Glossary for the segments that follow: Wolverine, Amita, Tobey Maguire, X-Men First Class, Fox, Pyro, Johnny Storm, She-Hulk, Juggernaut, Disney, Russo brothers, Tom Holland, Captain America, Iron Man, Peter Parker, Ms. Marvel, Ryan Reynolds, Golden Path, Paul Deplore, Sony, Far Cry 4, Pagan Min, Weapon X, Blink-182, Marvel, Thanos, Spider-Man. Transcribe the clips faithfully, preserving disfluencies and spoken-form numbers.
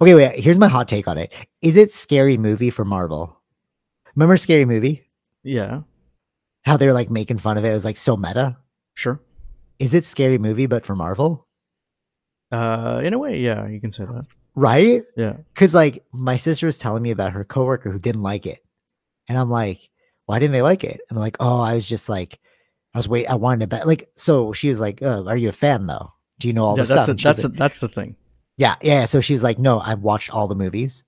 Okay, wait. Here's my hot take on it. Is it Scary Movie for Marvel? Remember Scary Movie? Yeah. How they were like making fun of it. It was like so meta. Sure. Is it Scary Movie but for Marvel? Uh, in a way, yeah. You can say that. Right? Yeah. Because like my sister was telling me about her coworker who didn't like it. And I'm like, why didn't they like it? And they're like, oh, I was just like, I was wait, I wanted to bet. Like, so she was like, oh, are you a fan though? Do you know all yeah, the stuff? A, that's, like, a, that's the thing. Yeah. Yeah. So she was like, no, I've watched all the movies.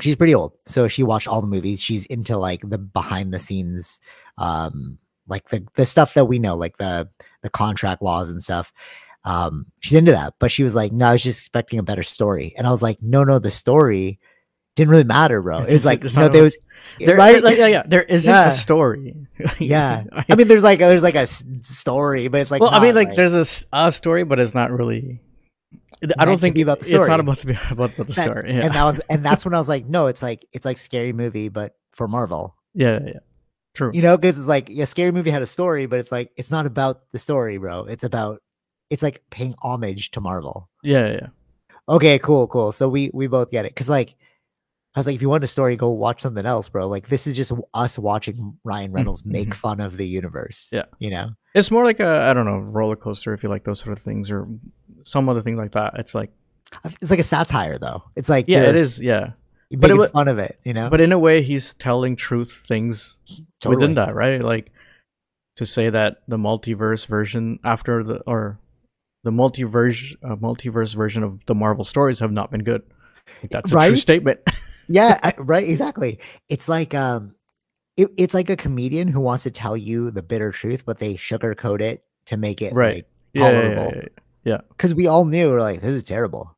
She's pretty old. So she watched all the movies. She's into like the behind the scenes, um, like the, the stuff that we know, like the, the contract laws and stuff. Um, she's into that, but she was like, no, I was just expecting a better story. And I was like, no, no, the story didn't really matter, bro. It was like, no, there was, there, right? Like, yeah, yeah, there isn't yeah. a story. Yeah. I mean, there's like, there's like a story, but it's like, well, not, I mean, like, like there's a, a story, but it's not really, I don't think about the story. It's not about to be about, about the that, story. Yeah. And that was, and that's when I was like, no, it's like, it's like Scary Movie, but for Marvel. Yeah. Yeah. True. You know, cause it's like, yeah, Scary Movie had a story, but it's like, it's not about the story, bro. It's about, it's like paying homage to Marvel. Yeah, yeah. Okay, cool, cool. So we we both get it. Cause like I was like, if you want a story, go watch something else, bro. Like this is just us watching Ryan Reynolds mm-hmm. make fun of the universe. Yeah. You know? It's more like a I don't know, roller coaster if you like those sort of things or some other thing like that. It's like it's like a satire though. It's like yeah, it is, yeah. You're making fun of it, you know. But in a way he's telling truth things totally. Within that, right? Like to say that the multiverse version after the or the multiverse, uh, multiverse version of the Marvel stories have not been good. That's a right? true statement. yeah, I, right. Exactly. It's like um, it, it's like a comedian who wants to tell you the bitter truth, but they sugarcoat it to make it right. Like, yeah, tolerable. Yeah. Because yeah, yeah. we all knew we're like, this is terrible.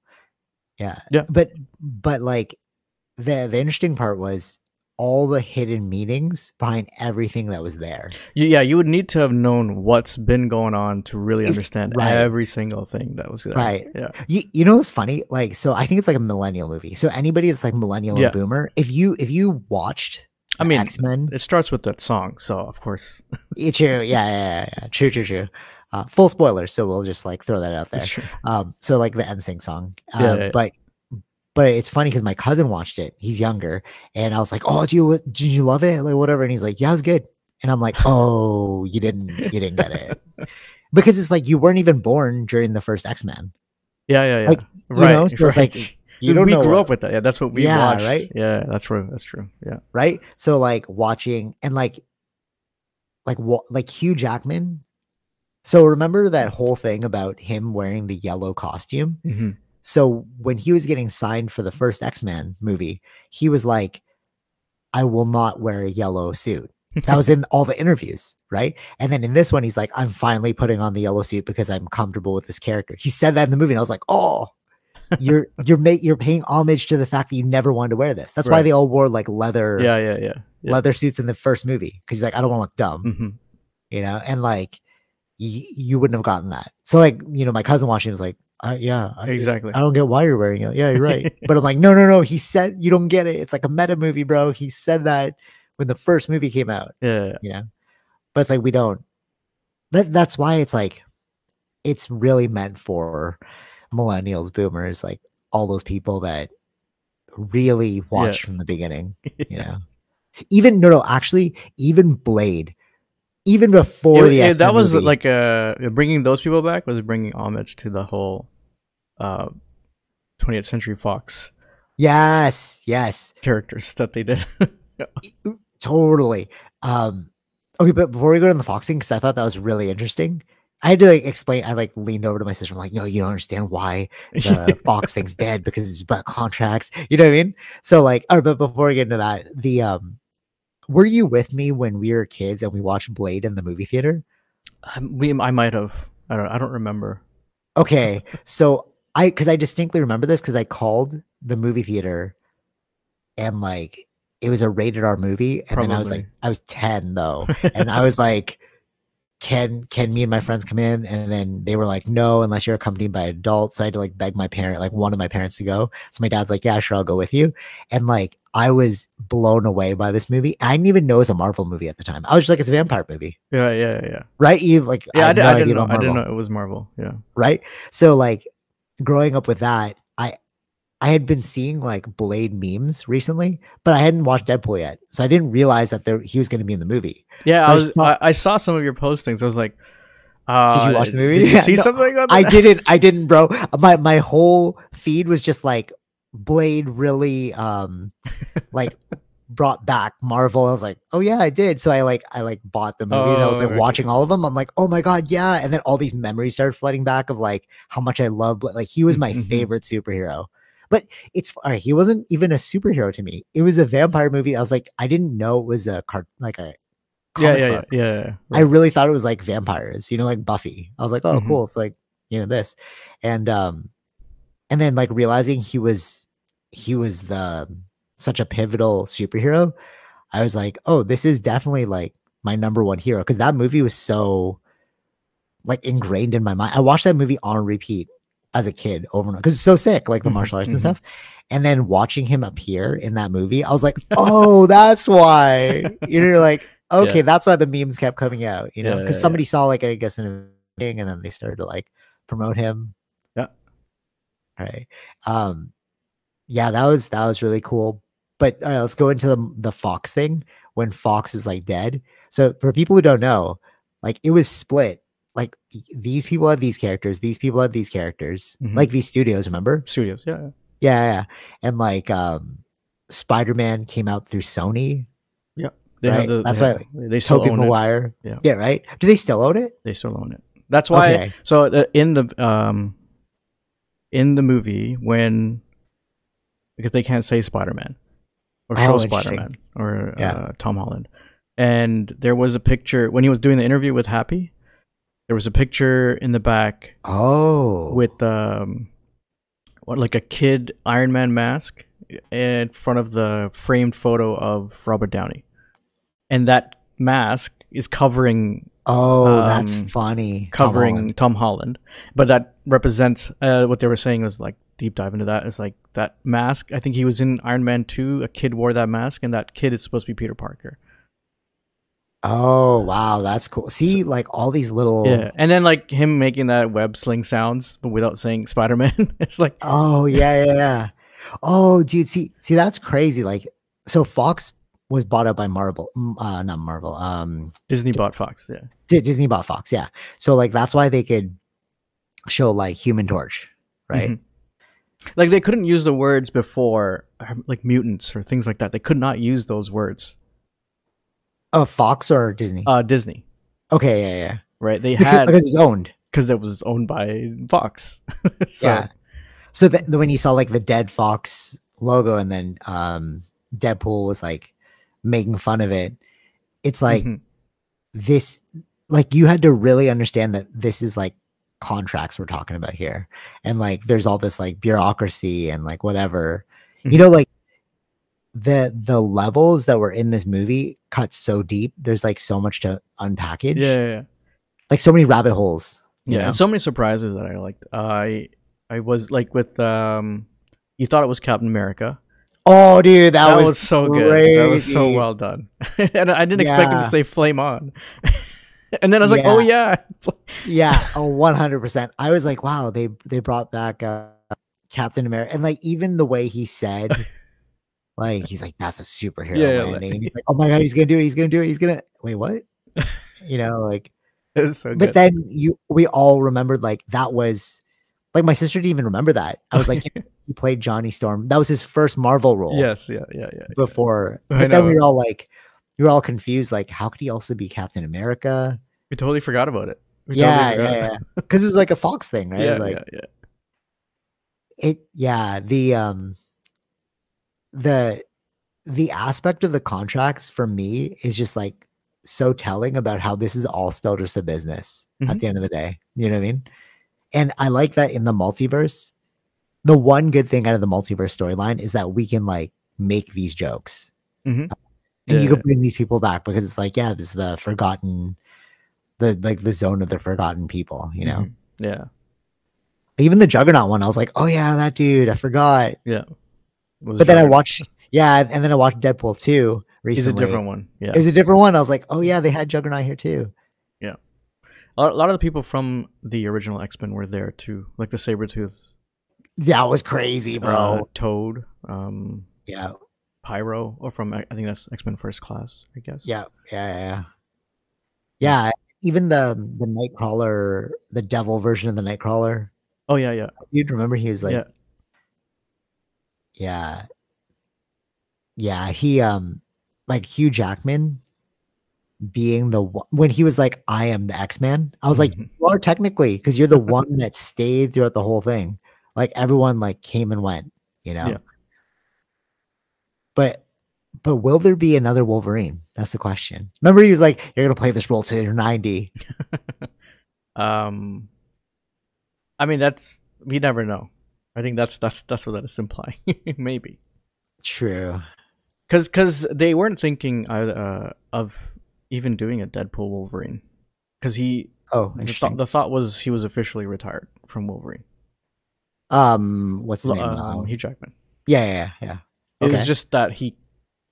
Yeah. Yeah. But but like the the interesting part was all the hidden meanings behind everything that was there. Yeah, you would need to have known what's been going on to really understand right. every single thing that was there. Right. Yeah. You, you know what's funny? Like, so I think it's like a millennial movie. So anybody that's like millennial yeah. and boomer, if you if you watched I mean, X-Men. It starts with that song, so of course. True. Yeah, yeah, yeah. True, true, true. Uh, full spoilers, so we'll just like throw that out there. Um, so like the N sync song. Um, yeah, yeah, yeah. But But it's funny because my cousin watched it. He's younger. And I was like, oh, do you, did you love it? Like, whatever. And he's like, yeah, it was good. And I'm like, oh, you didn't, you didn't get it. Because it's like, you weren't even born during the first X-Men. Yeah, yeah, yeah. Like, right. You know, so right. it's like, you don't we know. We grew what, up with that. Yeah, that's what we yeah, watched. Right? Yeah, that's true. That's true. Yeah. Right? So like watching and like, like, like Hugh Jackman. So remember that whole thing about him wearing the yellow costume? Mm-hmm. So when he was getting signed for the first X-Men movie, he was like, I will not wear a yellow suit. That was in all the interviews, right? And then in this one, he's like, I'm finally putting on the yellow suit because I'm comfortable with this character. He said that in the movie. And I was like, oh, you're you're make, you're paying homage to the fact that you never wanted to wear this. That's right. Why they all wore like leather, yeah, yeah, yeah, yeah. leather suits in the first movie. Because he's like, I don't want to look dumb, mm-hmm. you know? And like, y you wouldn't have gotten that. So like, you know, my cousin watching was like, Uh, yeah, I, exactly. I don't get why you're wearing it. Yeah, you're right. But I'm like, no, no, no. He said you don't get it. It's like a meta movie, bro. He said that when the first movie came out. Yeah, you know. But it's like we don't. That that's why it's like, it's really meant for millennials, boomers, like all those people that really watched yeah. from the beginning. You yeah. know, even no, no, actually, even Blade. Even before it, the X-Men that was movie. Like uh bringing those people back was bringing homage to the whole uh twentieth Century Fox yes yes characters that they did. Totally. Um okay, but before we go to the Fox thing, because I thought that was really interesting, I had to like explain. I like leaned over to my sister. I'm like, no, you don't understand why the Fox thing's dead because it's about contracts, you know what I mean? So like, all right, but before we get into that, the um were you with me when we were kids and we watched Blade in the movie theater? Um, we, I might have. I don't. I don't remember. Okay, so I because I distinctly remember this because I called the movie theater, and like it was a rated R movie, and Probably. then I was like, I was ten though, and I was like, can can me and my friends come in? And then they were like, no, unless you're accompanied by an adult. So I had to like beg my parent, like one of my parents, to go. So my dad's like, yeah, sure, I'll go with you, and like. I was blown away by this movie. I didn't even know it was a Marvel movie at the time. I was just like, it's a vampire movie. Yeah, yeah, yeah. Right? You like, yeah, I, I, did, no I, didn't know, I didn't know it was Marvel. Yeah. Right? So like growing up with that, I I had been seeing like Blade memes recently, but I hadn't watched Deadpool yet, so I didn't realize that there, he was going to be in the movie. Yeah, so I was. I, saw, I, I saw some of your postings. I was like, uh, "Did you watch the movie? Did you see no, something?" On I didn't. I didn't, bro. My my whole feed was just like Blade really, um, like brought back Marvel. I was like, "Oh yeah, I did." So I like I like bought the movies. Oh, I was like right. watching all of them. I'm like, "Oh my god, yeah!" And then all these memories started flooding back of like how much I love Blade. Like he was my favorite superhero. But it's all right. He wasn't even a superhero to me. It was a vampire movie. I was like, I didn't know it was a card, like a comic yeah, yeah, book. Yeah, yeah, yeah. Right. I really thought it was like vampires, you know, like Buffy. I was like, oh, mm-hmm. cool. It's like, you know, this, and um, and then like realizing he was, he was the such a pivotal superhero. I was like, oh, this is definitely like my number one hero, because that movie was so like ingrained in my mind. I watched that movie on repeat as a kid over and over, because it's so sick, like the mm-hmm, martial arts mm-hmm. and stuff. And then watching him appear in that movie, I was like, oh, that's why. You're like, okay, yeah. that's why the memes kept coming out, you know, because yeah, yeah, somebody yeah. saw like, I guess, an thing, and then they started to like promote him. Yeah. All right. Um, yeah, that was, that was really cool. But all right, let's go into the, the Fox thing when Fox is like dead. So for people who don't know, like it was split. Like these people had these characters, these people had these characters, mm-hmm. like these studios, remember? Studios, yeah. Yeah, yeah. And like um, Spider-Man came out through Sony. Yeah. They right? have the, That's they why have, like, they still Tobey own Maguire. It. Yeah. yeah, right? Do they still own it? They still own it. That's why. Okay. I, so uh, in the um, in the movie, when, because they can't say Spider-Man or show oh, Spider-Man or yeah. uh, Tom Holland. And there was a picture when he was doing the interview with Happy. There was a picture in the back. Oh, with um, what like a kid Iron Man mask in front of the framed photo of Robert Downey, and that mask is covering. Oh, um, that's funny. Covering Tom Holland, Tom Holland. But that represents uh, what they were saying was like deep dive into that is like that mask. I think he was in Iron Man two. A kid wore that mask, and that kid is supposed to be Peter Parker. Oh wow, that's cool. See, so, like all these little yeah, and then like him making that web sling sounds, but without saying Spider-Man. It's like oh yeah, yeah, yeah. Oh dude, see, see, that's crazy. Like, so Fox was bought up by Marvel, uh, not Marvel. Um, Disney bought Fox. Yeah, D Disney bought Fox. Yeah, so like that's why they could show like Human Torch, right? Mm-hmm. Like they couldn't use the words before, like mutants or things like that. They could not use those words. Oh, Fox or Disney? Uh, Disney. Okay, yeah, yeah. Right, they because, had... Because it was owned. Because it was owned by Fox. So. Yeah. So the, the, when you saw, like, the dead Fox logo and then um, Deadpool was, like, making fun of it, it's like mm-hmm. this... Like, you had to really understand that this is, like, contracts we're talking about here. And, like, there's all this, like, bureaucracy and, like, whatever. Mm-hmm. You know, like, the the levels that were in this movie cut so deep. There's like so much to unpackage. Yeah, yeah, yeah. Like so many rabbit holes. Yeah, and so many surprises that I liked. Uh, I I was like with um, you thought it was Captain America. Oh, dude, that, that was, was so crazy. good. That was so well done. And I didn't yeah. expect him to say "flame on." And then I was yeah. like, oh yeah, yeah, oh one hundred percent. I was like, wow, they they brought back uh, Captain America, and like even the way he said. Like he's like, that's a superhero yeah, landing. Like, and he's like, oh my god, he's gonna do it, he's gonna do it, he's gonna wait, what? You know, like it was so good. But then you we all remembered like that was like my sister didn't even remember that. I was like, he played Johnny Storm. That was his first Marvel role. Yes, yeah, yeah, yeah. Before yeah. but then we were all like we were all confused, like, how could he also be Captain America? We totally forgot about it. We yeah, totally forgot. yeah, yeah. Because it was like a Fox thing, right? Yeah, like, yeah, yeah. It yeah, the um the the aspect of the contracts for me is just like so telling about how this is all still just a business mm-hmm. at the end of the day, you know what I mean? And I like that in the multiverse, the one good thing out of the multiverse storyline is that we can like make these jokes mm-hmm. uh, and yeah. you can bring these people back because it's like, yeah, this is the forgotten, the like the zone of the forgotten people, you know? Mm-hmm. Yeah. Even the Juggernaut one, I was like, oh yeah, that dude, I forgot. Yeah. But then Juggernaut. I watched, yeah, and then I watched Deadpool two recently. It's a different one. Yeah, it's a different one. I was like, oh yeah, they had Juggernaut here too. Yeah, a lot of the people from the original X Men were there too, like the Sabretooth That was crazy, bro. Uh, Toad. Um, yeah. Pyro, or from, I think that's X-Men First Class, I guess. Yeah, yeah, yeah. Yeah, even the the Nightcrawler, the devil version of the Nightcrawler. Oh, yeah, yeah. You'd remember he was like... Yeah. Yeah. Yeah, he, um, like Hugh Jackman being the one, when he was like, I am the X-Man, I was like, mm-hmm. you are technically, because you're the one that stayed throughout the whole thing. Like, everyone like came and went, you know? Yeah. But but will there be another Wolverine? That's the question. Remember, he was like, "You're gonna play this role till you're ninety." um, I mean, that's we never know. I think that's that's that's what that is implying. Maybe. True. Because because they weren't thinking uh, of even doing a Deadpool Wolverine, because he oh the thought, the thought was he was officially retired from Wolverine. Um, what's the name? Um, Hugh Jackman. Yeah, yeah, yeah. It okay. was just that he,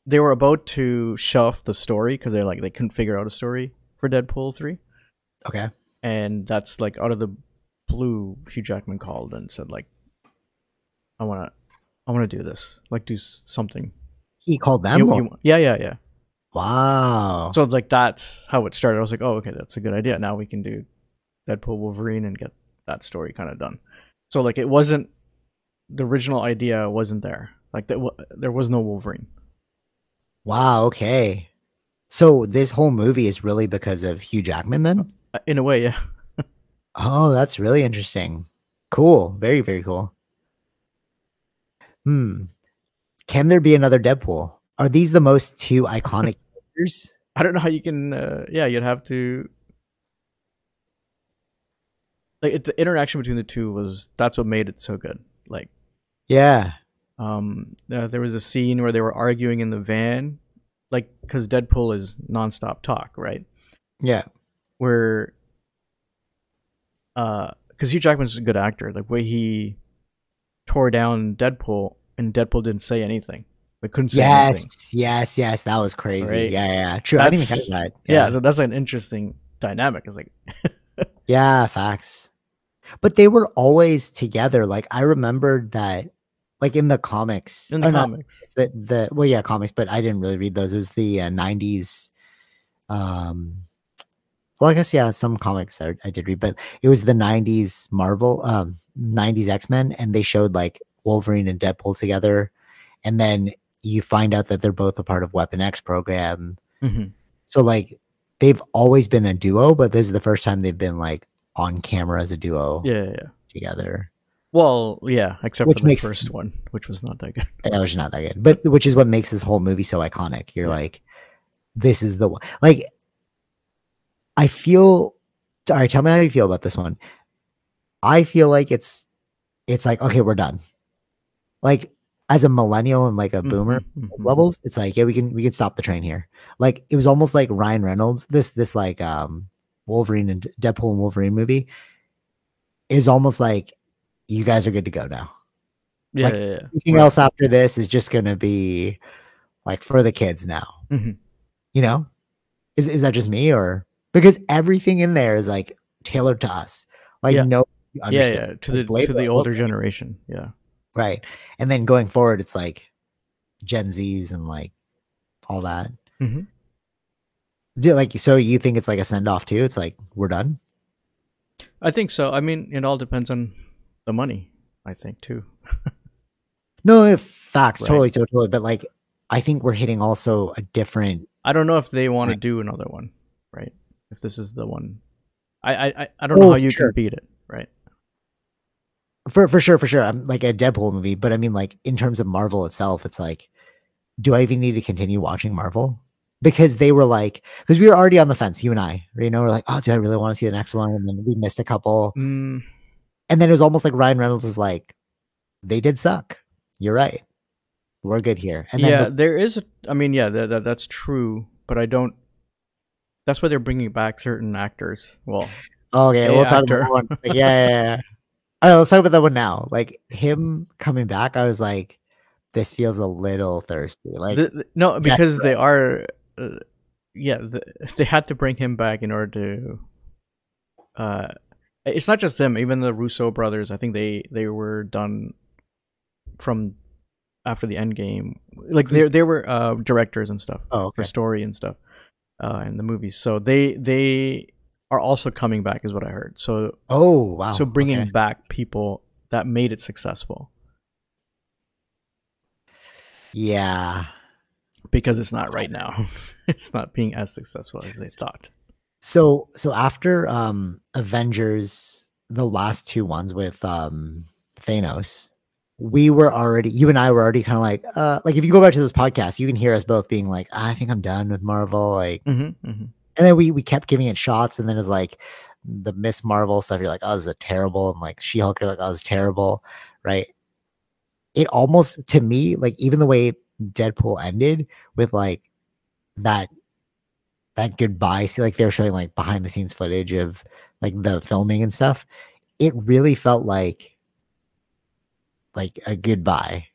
they were about to shelf the story because they like they couldn't figure out a story for Deadpool three. Okay. And that's like out of the blue, Hugh Jackman called and said like, "I wanna, I wanna do this. Like, do something." He called them. You, you, yeah, yeah, yeah. Wow. So like that's how it started. I was like, "Oh, okay, that's a good idea. Now we can do Deadpool Wolverine and get that story kind of done." So like it wasn't the original idea wasn't there. Like that, there was no Wolverine. Wow. Okay. So this whole movie is really because of Hugh Jackman, then? In a way, yeah. Oh, that's really interesting. Cool. Very, very cool. Hmm. Can there be another Deadpool? Are these the most two iconic characters? I don't know how you can. Uh, yeah, you'd have to. Like it, the interaction between the two was that's what made it so good. Like. Yeah. Um, uh, there was a scene where they were arguing in the van, like, because Deadpool is nonstop talk, right? Yeah. Where, uh, because Hugh Jackman's a good actor, like, where he tore down Deadpool and Deadpool didn't say anything. They couldn't say yes, anything. Yes, yes, yes. That was crazy. Right? Yeah, yeah. True. That's, I didn't even catch that. Yeah. yeah, so that's an interesting dynamic. It's like, yeah, facts. But they were always together. Like, I remembered that. Like in the comics, in the comics, not, the, the well, yeah, comics. But I didn't really read those. It was the uh, nineties. Um, well, I guess yeah, some comics I, I did read, but it was the nineties Marvel, um, nineties X-Men, and they showed like Wolverine and Deadpool together, and then you find out that they're both a part of Weapon X program. Mm-hmm. So like they've always been a duo, but this is the first time they've been like on camera as a duo. Yeah, yeah, yeah. Together. Well, yeah, except which for the makes, first one, which was not that good. That was not that good, but which is what makes this whole movie so iconic. You're yeah. like, this is the one. Like, I feel. All right, tell me how you feel about this one. I feel like it's, it's like okay, we're done. Like as a millennial and like a boomer mm-hmm. levels, it's like yeah, we can we can stop the train here. Like it was almost like Ryan Reynolds. This this like um Wolverine and Deadpool and Wolverine movie is almost like. You guys are good to go now. Yeah, like, yeah, yeah. Anything right. else after this is just going to be like for the kids now. Mm-hmm. You know, is is that just me or because everything in there is like tailored to us? Like yeah. no, yeah, yeah, to like, the later, to the older later. generation. Yeah, right. And then going forward, it's like Gen Zs and like all that. Mm-hmm. Do, like so, you think it's like a send off too? It's like we're done. I think so. I mean, it all depends on. The money, I think, too. No, facts, right. totally, totally. But like, I think we're hitting also a different. I don't know if they want right. to do another one, right? If this is the one, I, I, I don't oh, know how you sure. can beat it, right? For for sure, for sure. I'm like a Deadpool movie, but I mean, like in terms of Marvel itself, it's like, do I even need to continue watching Marvel? Because they were like, because we were already on the fence, you and I, you know, we're like, oh, do I really want to see the next one? And then we missed a couple. Mm. And then it was almost like Ryan Reynolds is like, they did suck. You're right. We're good here. And then yeah, the there is. A, I mean, yeah, that th that's true. But I don't. That's why they're bringing back certain actors. Well, okay, we'll actor. talk about that one. Like, yeah, yeah, yeah. All right, let's talk about that one now. Like him coming back, I was like, this feels a little thirsty. Like the, no, because they are. Uh, yeah, the, they had to bring him back in order to. Uh, It's not just them. Even the Russo brothers, I think they they were done from after the end game. Like they they were uh, directors and stuff oh, okay. for story and stuff, uh, and the movies. So they they are also coming back, is what I heard. So oh wow, so bringing okay. back people that made it successful. Yeah, because it's not right now. It's not being as successful as they thought. So so after um Avengers, the last two ones with um Thanos, we were already, you and I were already kind of like uh like if you go back to those podcasts, you can hear us both being like, I think I'm done with Marvel, like mm-hmm, mm-hmm. and then we we kept giving it shots, and then it was like the Miz Marvel stuff, you're like, oh, this is terrible, and like She-Hulk, you're like, oh, this is terrible, right? It almost, to me, like even the way Deadpool ended with like that that goodbye, see, like they're showing like behind the scenes footage of like the filming and stuff, it really felt like like a goodbye,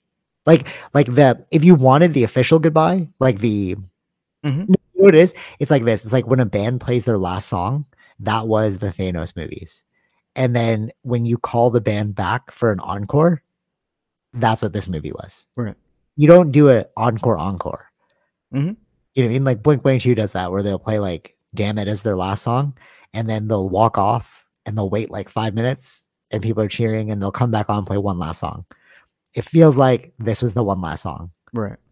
like like the, if you wanted the official goodbye, like the mm-hmm. you know what it is, it's like this, it's like when a band plays their last song, that was the Thanos movies, and then when you call the band back for an encore, that's what this movie was, right? You don't do an encore encore. Mm-hmm. You know what I mean? Like Blink one eighty-two does that, where they'll play like Damn It as their last song, and then they'll walk off and they'll wait like five minutes and people are cheering, and they'll come back on and play one last song. It feels like this was the one last song. Right.